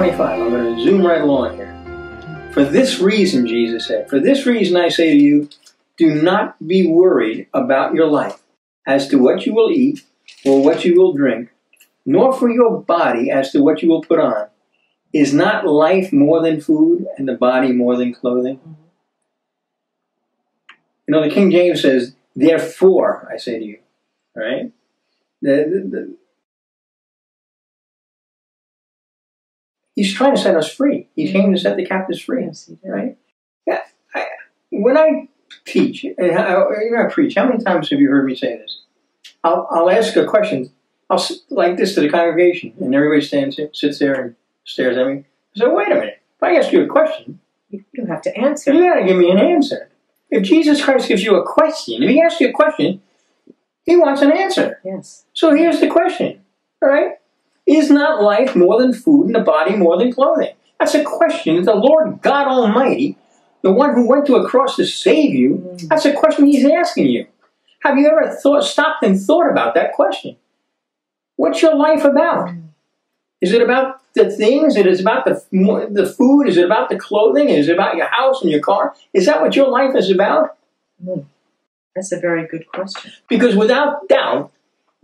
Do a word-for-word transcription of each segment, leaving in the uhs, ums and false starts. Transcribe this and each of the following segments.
verse twenty-five. I'm going to zoom right along here. For this reason, Jesus said, for this reason I say to you, do not be worried about your life as to what you will eat or what you will drink, nor for your body as to what you will put on. Is not life more than food and the body more than clothing? You know, the King James says, therefore, I say to you, all right? The, the, the, He's trying to set us free. He came to set the captives free, right? Yeah, I, when I teach, and I, I preach, how many times have you heard me say this? I'll, I'll ask a question, I'll like this to the congregation, and everybody stands, sits there and stares at me. I say, wait a minute, if I ask you a question, you have to answer. You got to give me an answer. If Jesus Christ gives you a question, if he asks you a question, he wants an answer. Yes. So here's the question, all right? Is not life more than food and the body more than clothing? That's a question that the Lord God Almighty, the one who went to a cross to save you, that's a question he's asking you. Have you ever thought, stopped and thought about that question? What's your life about? Is it about the things? Is it about the, the food? Is it about the clothing? Is it about your house and your car? Is that what your life is about? That's a very good question. Because without doubt,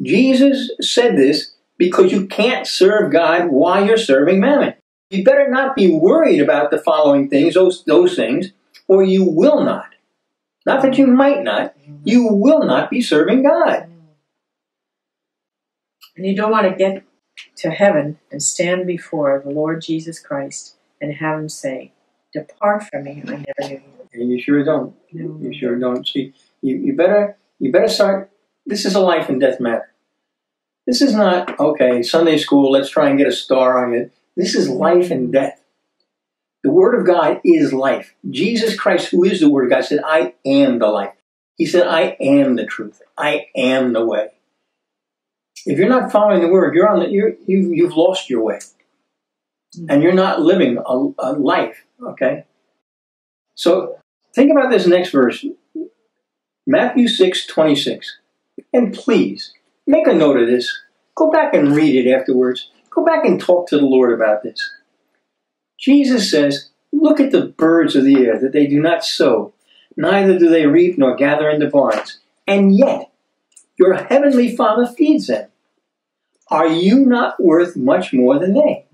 Jesus said this, because you can't serve God while you're serving mammon. You better not be worried about the following things, those, those things, or you will not. Not that you might not. You will not be serving God. And you don't want to get to heaven and stand before the Lord Jesus Christ and have him say, depart from me, I never knew you. And you sure don't. No. You sure don't. See, you, you, better, you better start. This is a life and death matter. This is not, okay, Sunday school, let's try and get a star on it. This is life and death. The Word of God is life. Jesus Christ, who is the Word of God, said, I am the life. He said, I am the truth. I am the way. If you're not following the Word, you're on the, you're, you've, you've lost your way. And you're not living a, a life, okay? So think about this next verse. Matthew six twenty-six. And please, make a note of this. Go back and read it afterwards. Go back and talk to the Lord about this. Jesus says, look at the birds of the air, that they do not sow, neither do they reap nor gather into barns, and yet your heavenly Father feeds them. Are you not worth much more than they?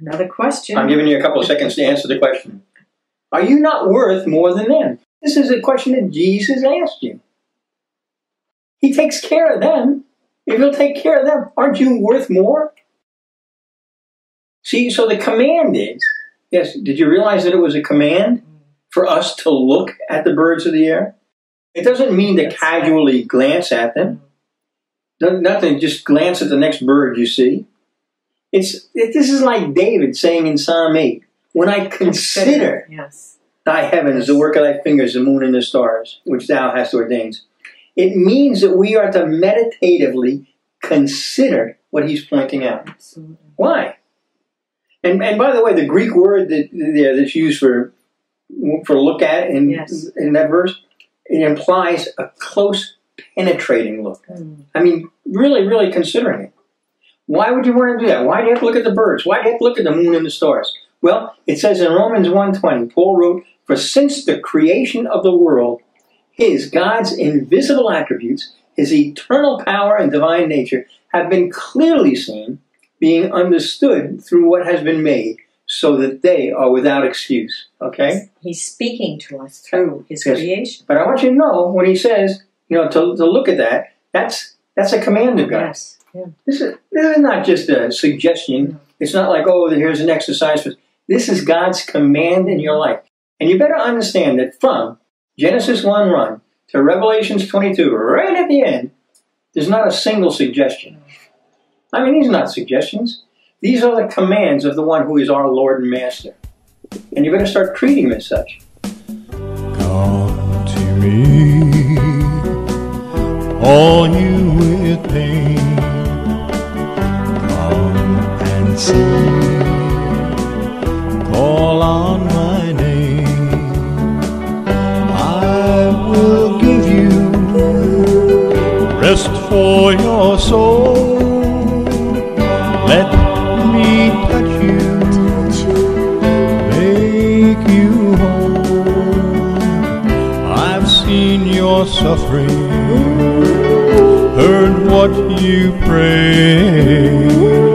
Another question. I'm giving you a couple of seconds to answer the question. Are you not worth more than them? This is a question that Jesus asked you. He takes care of them. If he'll take care of them, aren't you worth more? See, so the command is, yes, did you realize that it was a command for us to look at the birds of the air? It doesn't mean to casually glance at them. Nothing, just glance at the next bird you see. It's it, This is like David saying in Psalm eight, when I consider yes. thy heavens, the work of thy fingers, the moon and the stars, which thou hast ordained. It means that we are to meditatively consider what he's pointing out. Absolutely. Why? And, and by the way, the Greek word that, yeah, that's used for, for look at in, yes. in that verse, it implies a close, penetrating look. Mm. I mean, really, really considering it. Why would you want to do that? Why do you have to look at the birds? Why do you have to look at the moon and the stars? Well, it says in Romans one twenty, Paul wrote, for since the creation of the world, His, God's invisible attributes, His eternal power and divine nature have been clearly seen, being understood through what has been made, so that they are without excuse. Okay? He's speaking to us through His yes. creation. But I want you to know, when He says, you know, to, to look at that, that's that's a command of God. Yes. Yeah. This is, this is not just a suggestion. No. It's not like, oh, here's an exercise. For this is God's command in your life. And you better understand that from Genesis one run to Revelations twenty-two, right at the end, there's not a single suggestion. I mean, these are not suggestions. These are the commands of the one who is our Lord and Master. And you better start treating them as such. Come to me, all you with pain. Come and see, call on my name. For your soul, let your suffering, heard what you prayed.